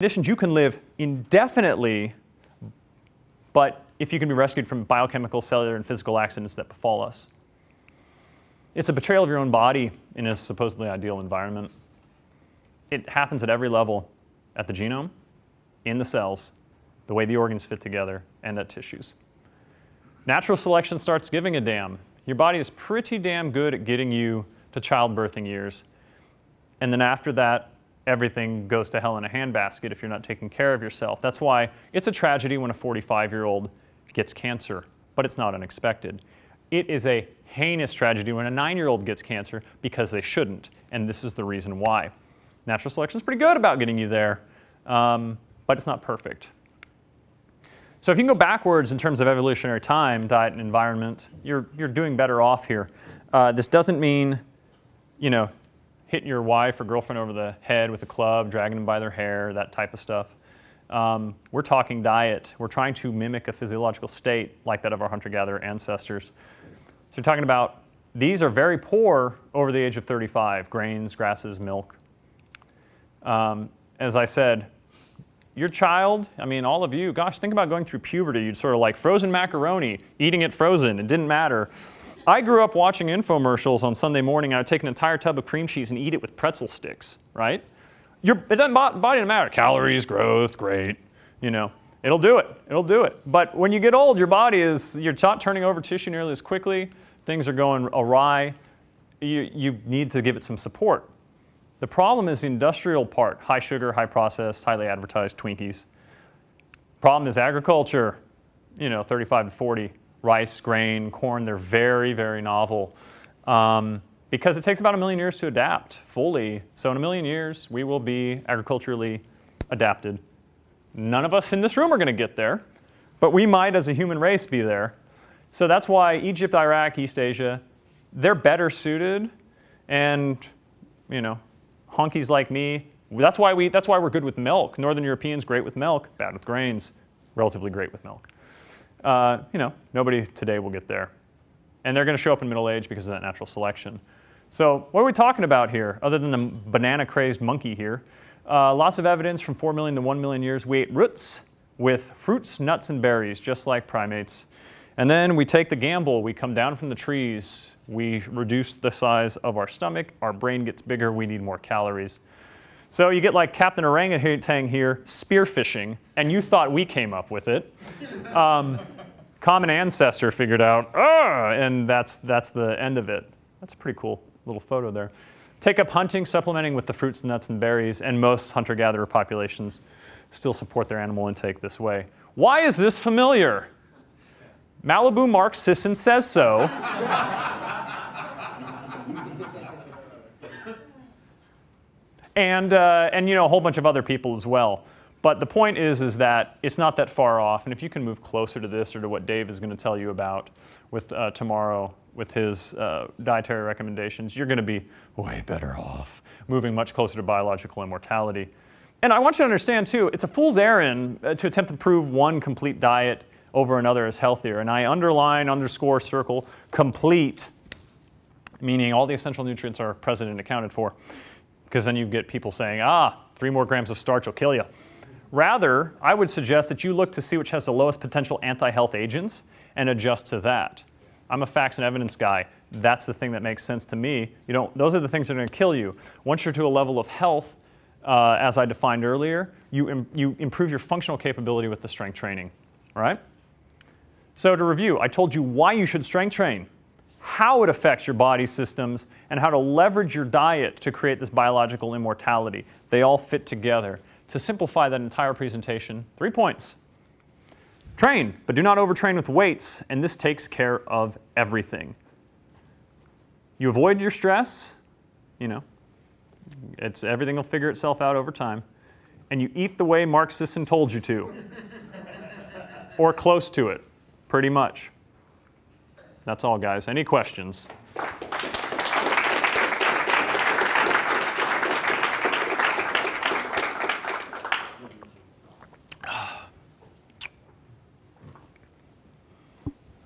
Conditions you can live indefinitely, but if you can be rescued from biochemical, cellular, and physical accidents that befall us. It's a betrayal of your own body in a supposedly ideal environment. It happens at every level, at the genome, in the cells, the way the organs fit together, and at tissues. Natural selection starts giving a damn. Your body is pretty damn good at getting you to childbirthing years, and then after that, everything goes to hell in a handbasket if you're not taking care of yourself. That's why it's a tragedy when a 45-year-old gets cancer, but it's not unexpected. It is a heinous tragedy when a 9-year-old gets cancer because they shouldn't, and this is the reason why. Natural selection is pretty good about getting you there, but it's not perfect. So if you can go backwards in terms of evolutionary time, diet and environment, you're doing better off here. This doesn't mean, you know, hitting your wife or girlfriend over the head with a club, dragging them by their hair, that type of stuff. We're talking diet. We're trying to mimic a physiological state like that of our hunter-gatherer ancestors. So you're talking about these are very poor over the age of 35, grains, grasses, milk. As I said, your child, I mean all of you, gosh, think about going through puberty. You'd sort of like frozen macaroni, eating it frozen, it didn't matter. I grew up watching infomercials on Sunday morning. I would take an entire tub of cream cheese and eat it with pretzel sticks, right? It doesn't matter. Calories, growth, great. You know, it'll do it. It'll do it. But when you get old, your body is, you're not turning over tissue nearly as quickly. Things are going awry. You need to give it some support. The problem is the industrial part. High sugar, high processed, highly advertised Twinkies. Problem is agriculture, you know, 35 to 40. Rice, grain, corn, they're very, very novel because it takes about 1 million years to adapt fully. So in 1 million years, we will be agriculturally adapted. None of us in this room are going to get there, but we might as a human race be there. So that's why Egypt, Iraq, East Asia, they're better suited, and, you know, honkies like me, that's why we're good with milk. Northern Europeans, great with milk, bad with grains, relatively great with milk. You know, nobody today will get there. And they're going to show up in middle age because of that natural selection. So what are we talking about here, other than the banana-crazed monkey here? Lots of evidence from 4 million to 1 million years. We ate roots with fruits, nuts, and berries, just like primates. And then we take the gamble. We come down from the trees. We reduce the size of our stomach. Our brain gets bigger. We need more calories. So you get like Captain Orangutan here, spearfishing, and you thought we came up with it. Common ancestor figured out, and that's the end of it. That's a pretty cool little photo there. Take up hunting, supplementing with the fruits, nuts, and berries, and most hunter-gatherer populations still support their animal intake this way. Why is this familiar? Malibu Mark Sisson says so. And you know, a whole bunch of other people as well. But the point is that it's not that far off. And if you can move closer to this or to what Dave is going to tell you about with, tomorrow with his dietary recommendations, you're going to be way better off, moving much closer to biological immortality. And I want you to understand, too, it's a fool's errand to attempt to prove one complete diet over another is healthier. And I underline, underscore, circle, complete, meaning all the essential nutrients are present and accounted for. Because then you get people saying, 3 more grams of starch will kill you. Rather, I would suggest that you look to see which has the lowest potential anti-health agents and adjust to that. I'm a facts and evidence guy. That's the thing that makes sense to me. You don't, those are the things that are going to kill you. Once you're to a level of health, as I defined earlier, you improve your functional capability with the strength training. All right? So to review, I told you why you should strength train, how it affects your body systems, and how to leverage your diet to create this biological immortality. They all fit together. To simplify that entire presentation, 3 points. Train, but do not overtrain with weights, and this takes care of everything. You avoid your stress, you know, everything will figure itself out over time, and you eat the way Mark Sisson told you to, or close to it, pretty much. That's all, guys. Any questions?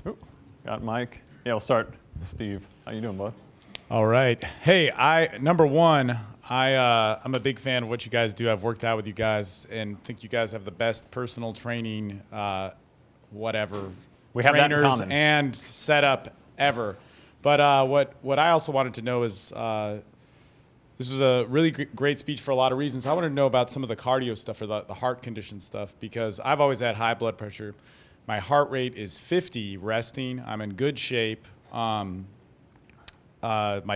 Ooh, got Mike. Yeah, we'll start. Steve, how you doing, bud? All right. Hey, number one, I'm a big fan of what you guys do. I've worked out with you guys and think you guys have the best personal training, whatever, we have trainers and setup ever. But what I also wanted to know is this was a really great speech for a lot of reasons. I wanted to know about some of the cardio stuff or the heart condition stuff, because I've always had high blood pressure. My heart rate is 50 resting. I'm in good shape. My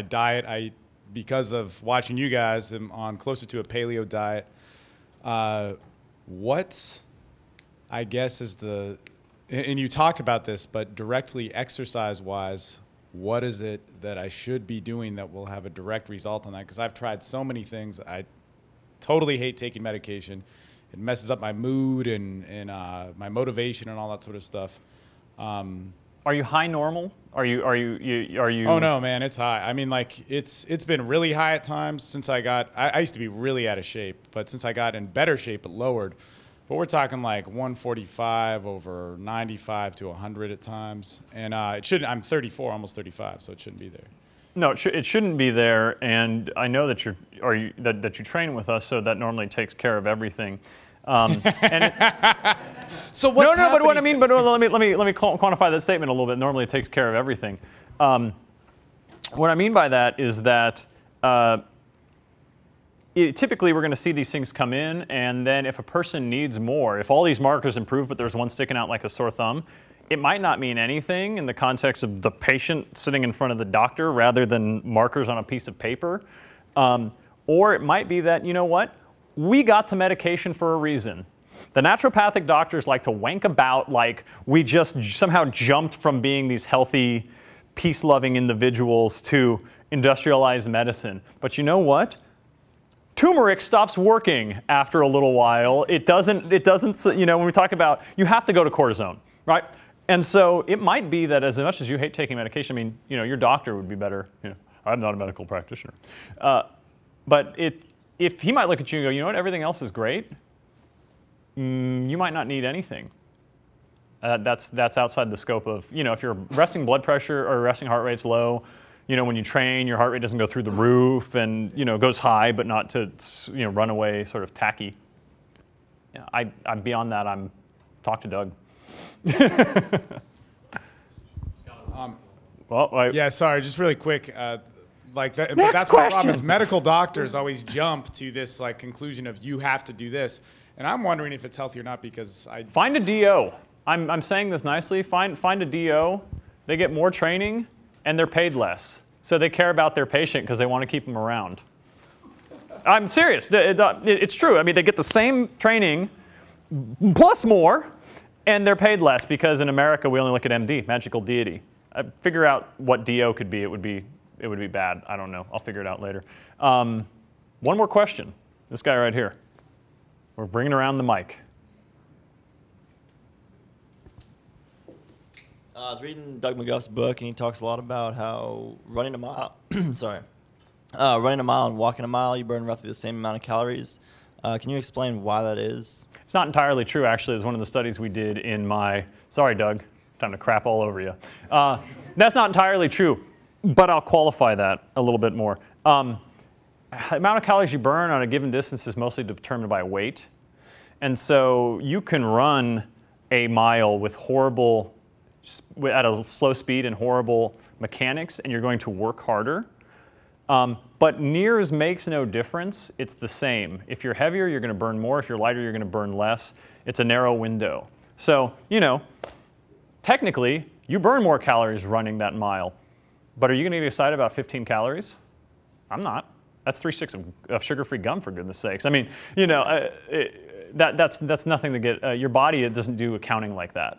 diet, because of watching you guys, I'm on closer to a paleo diet. What I guess is the, and you talked about this, but directly exercise-wise, what is it that I should be doing that will have a direct result on that? Because I've tried so many things. I totally hate taking medication. It messes up my mood and my motivation and all that sort of stuff. Are you high normal? Are you? Oh no, man, it's high. I mean, like it's been really high at times since I got. I used to be really out of shape, but since I got in better shape, it lowered. But we're talking like 145 over 95 to 100 at times, and it shouldn't. I'm 34, almost 35, so it shouldn't be there. No, it shouldn't be there. And I know that you train with us, so that normally takes care of everything. So what's happening? But what I mean, but let me quantify that statement a little bit. Normally, it takes care of everything. What I mean by that is that typically we're going to see these things come in, and then if a person needs more, if all these markers improve, but there's one sticking out like a sore thumb, it might not mean anything in the context of the patient sitting in front of the doctor, rather than markers on a piece of paper, or it might be that, you know what? We got to medication for a reason. The naturopathic doctors like to wank about like we just somehow jumped from being these healthy, peace-loving individuals to industrialized medicine. But you know what? Turmeric stops working after a little while. It doesn't, you know, when we talk about, you have to go to cortisone, right? And so it might be that as much as you hate taking medication, I mean, you know, your doctor would be better, you know, I'm not a medical practitioner. But if he might look at you and go, you know what, everything else is great, you might not need anything. That's outside the scope of, you know, if your resting blood pressure or resting heart rate's low, you know, when you train, your heart rate doesn't go through the roof and, you know, goes high, but not to, you know, run away sort of tacky. Yeah, I'm beyond that, talk to Doug. Yeah, sorry, just really quick. Like that, but that's my problem is medical doctors always jump to this like conclusion of you have to do this, and I'm wondering if it's healthy or not because I find a D.O. I'm saying this nicely. Find a D.O. They get more training and they're paid less, so they care about their patient because they want to keep them around. I'm serious. It's true. I mean, they get the same training plus more, and they're paid less because in America we only look at M.D. magical deity. I figure out what D.O. could be. It would be bad. I don't know. I'll figure it out later. One more question. This guy right here. We're bringing around the mic. I was reading Doug McGuff's book, and he talks a lot about how running a mile, running a mile and walking a mile, you burn roughly the same amount of calories. Can you explain why that is? It's not entirely true, actually. It was one of the studies we did in my, sorry, Doug, time to crap all over you. That's not entirely true. But I'll qualify that a little bit more. The amount of calories you burn on a given distance is mostly determined by weight. And so you can run a mile with horrible, at a slow speed and horrible mechanics, and you're going to work harder. But NIRS makes no difference. It's the same. If you're heavier, you're going to burn more. If you're lighter, you're going to burn less. It's a narrow window. So, you know, technically, you burn more calories running that mile. But are you going to get excited about 15 calories? I'm not. That's 3 sticks of sugar-free gum, for goodness sakes. I mean, you know, that's nothing to get. Your body, it doesn't do accounting like that.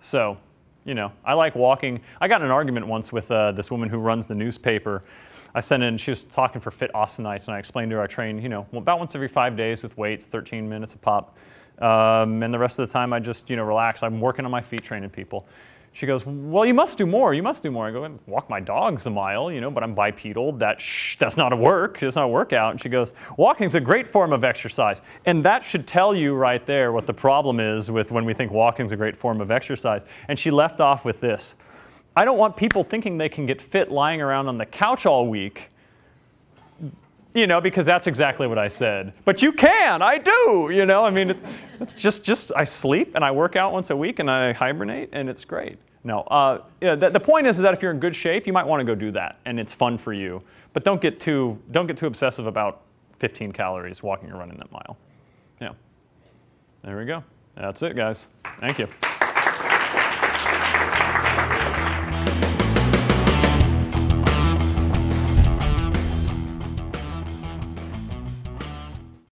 So, you know, I like walking. I got in an argument once with this woman who runs the newspaper. I sent in, she was talking for Fit Austinites, and I explained to her I train, you know, about once every 5 days with weights, 13 minutes a pop. And the rest of the time I just, you know, relax. I'm working on my feet, training people. She goes, well, you must do more. You must do more. I go, I walk my dogs a mile, you know, but I'm bipedal. That's not a work. That's not a workout. And she goes, walking's a great form of exercise. And that should tell you right there what the problem is with when we think walking's a great form of exercise. And she left off with this. I don't want people thinking they can get fit lying around on the couch all week. You know, because that's exactly what I said. But you can, I do, you know. I mean, it's just I sleep and I work out once a week and I hibernate and it's great. No, you know, the point is that if you're in good shape, you might want to go do that and it's fun for you. But don't get too obsessive about 15 calories walking or running that mile. Yeah. There we go. That's it, guys. Thank you.